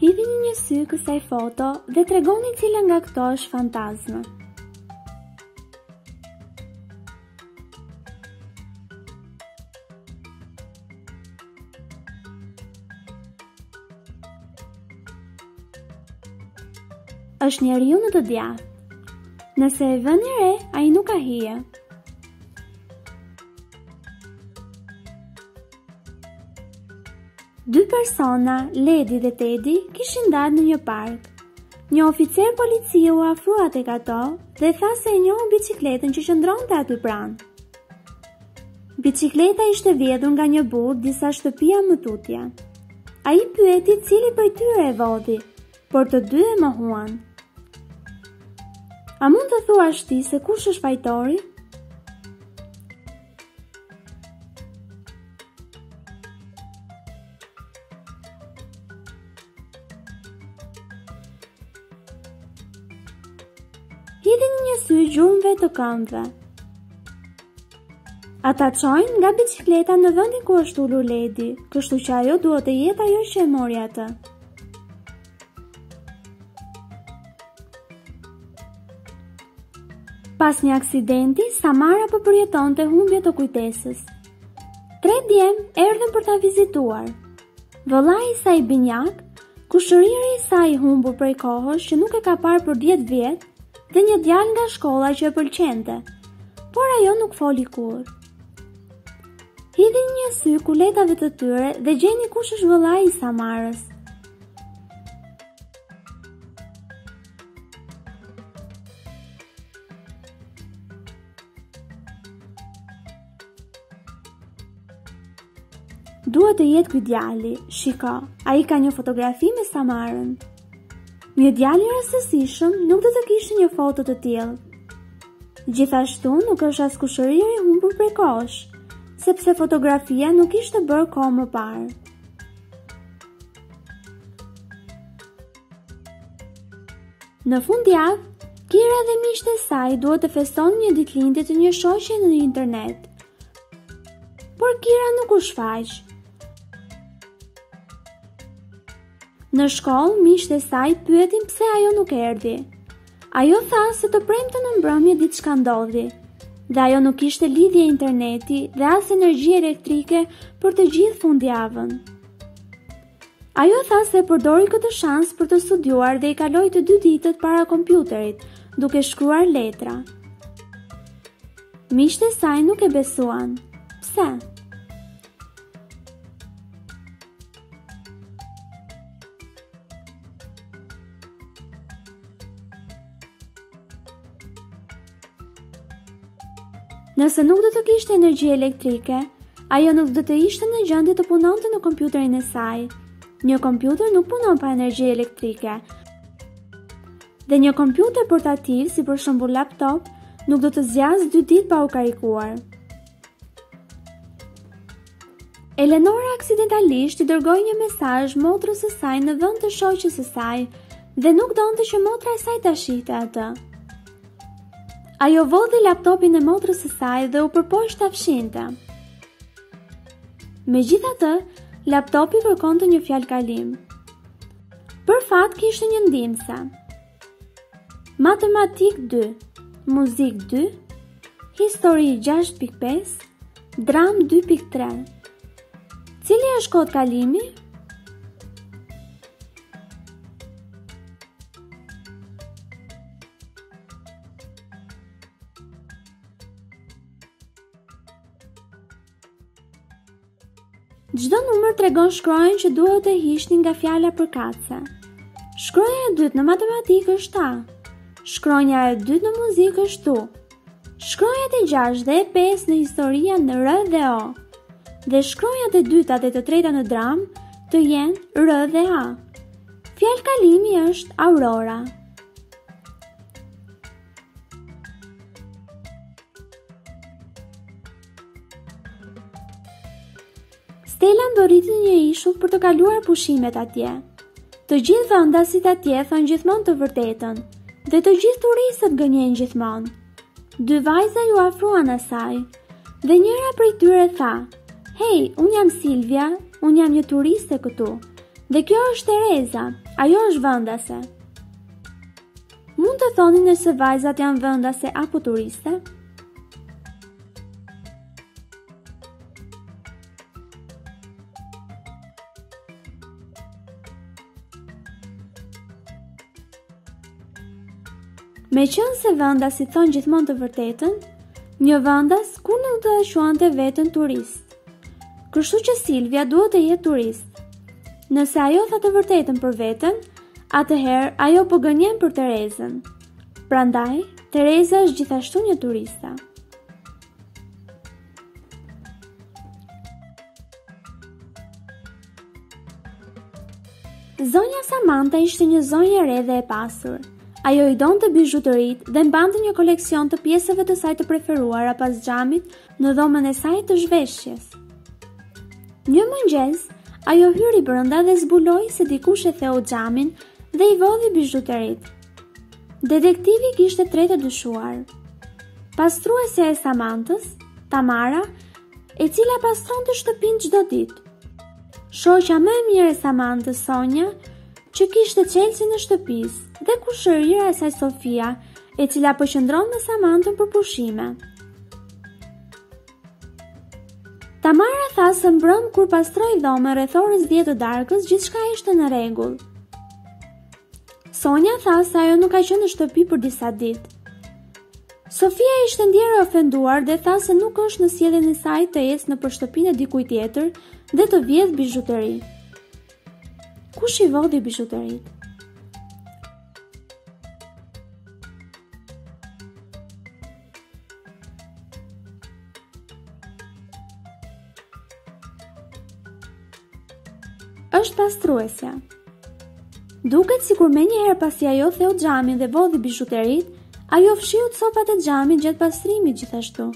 Hidhini një sy kësaj foto dhe tregoni cila nga këto është fantazme. Është njeriu në të djathtë. Nëse e vënë re, ai nuk ka hije. Dy persona, Lady dhe Teddy, kishin dalë në një park. Një oficer policie u afrua tek ato dhe tha se e njohën bicikletën që qëndronte aty pranë. Bicikleta ishte vjedhur nga një burr disa shtëpia më tutje. Ai pyeti cili prej tyre e vodi, por të dy e mohuan. A mund të thuash ti se kush është fajtori? Hidhini një sy gjurmëve të këmbëve. Ata çojnë nga bicikleta në vendin ku është ulur Ledi, kështu që ajo duhet të jetë ajo që e mori atë. Pas një aksidenti, Samara po përjetonte humbje të kujtesës. Tre djem erdhën për ta vizituar. Vëllai i saj binjak, kushëriri i saj i humbur prej kohës që nuk e ka parë për 10 vjet, dhe një djalë nga shkolla që e pëlqente, por ajo nuk foli kur. Hidhini një sy kuletave të tyre dhe gjeni kush është vëllai i Samarës. Duhet të jetë ky djali, shiko, ai ka një fotografi me Samarën. Një djalë i rastësishëm nuk do të kishte një foto të tillë. Gjithashtu nuk është as kushëriri i humbur prej kohësh, sepse fotografia nuk ishte bërë kohë më parë. Në fundjavë, Kira dhe miqtë e saj duhet të festonin një ditëlindje të një shoqe në internet. Por Kira nuk u shfaq. Në shkollë, miqtë e saj pyetin pse ajo nuk erdhi. Ajo tha se të premte në mbrëmje diçka ndodhi, dhe ajo nuk kishte lidhje interneti dhe as energji elektrike për të gjithë fundjavën. Ajo tha se përdori këtë shans për të studiuar dhe i kaloi të 2 ditët para kompjuterit, duke shkruar letra. Miqtë e saj nuk e besuan. Pse? Nëse nuk do të kishte energji elektrike, ajo nuk do të ishte në gjendje të punonte në kompjuterin e saj. Një kompjuter nuk punon pa energji elektrike. Dhe një kompjuter portativ, si për shembull laptop, nuk do të zgjasë 2 ditë pa u karikuar. Eleonora aksidentalisht i dërgoi një mesazh motrës së saj në vend të shoqes së saj dhe nuk donte që motra e saj ta shihte atë. Ajo vodhi laptopin e motrës së saj dhe u përpoq ta fshinte. Megjithatë, laptopi kërkonte një fjalëkalim. Për fat kishte një ndihmëse. Matematik 2, muzik 2, histori 6.5, dram 2.3. Cili është kod kalimi? Çdo numër tregon shkronjën që duhet të hiqni nga fjala përkatëse. Shkronja e dytë në matematikë është A. Shkronja e dytë në muzikë është U. Shkronjat e 6 dhe e 5 në histori janë R dhe O. Dhe shkronjat e dyta dhe të treta në dram të jenë R dhe A. Fjalkalimi është Aurora. Stella ndorriti në një ishull për të kaluar pushimet atje. Të gjithë vendasit atje thonë gjithmonë të vërtetën, dhe të gjithë turistët gënjejnë gjithmonë. Dy vajza ju afruan asaj, dhe njëra prej tyre tha: "Hey, unë jam Silvia, unë jam një turiste këtu, Dhe kjo është Tereza, ajo është vëndase. Mund të thoni nëse vajzat janë vëndase apo turiste? Me qënë se vëndasit thonë gjithmonë të vërtetën, një vëndas kur nuk të shuante vetën turist. Kështu që Silvia duhet të jetë turist. Nëse ajo tha të vërtetën për vetën, atëherë ajo po gënjen për Terezën. Prandaj, Tereza është gjithashtu një turista. Zonja Samanta ishte një zonjë e re dhe e pasur. Ajo I donte bizhuterit dhe mbante një koleksion të pjesëve të saj të preferuara pas xhamit në dhomën e saj të zhveshjes. Një mëngjes, ajo hyri brenda dhe zbuloi se dikush e theu xhamin dhe I vodhi bizhuterit. Detektivi kishte tre të dyshuar. Pastruesja e Samantës, Tamara, e cila pastronte shtëpinë çdo ditë. Shoqja më e mirë e Samantës, Sonja, që kishte çelësin e shtëpisë dhe kushëria e saj Sofia, e cila po qëndron me Samantën për pushime. Tamara tha se mbrëm kur pastroi dhomën rreth orës 10 të darkës, gjithçka ishte në rregull. Sonja tha se ajo nuk ka qenë në shtëpi për disa ditë. Sofia ishte ndjerë e ofenduar dhe tha se nuk është në sjelljen e saj të ecë nëpër shtëpinë e dikujt tjetër dhe të vjedh bizhuteri. Kush I vodhi bizhuterit? Është pastruesja. Duket sikur menjëherë pasi ajo theu xhamin dhe vodhi bizhuterit, ajo fshiu copat e xhamit gjatë pastrimit gjithashtu.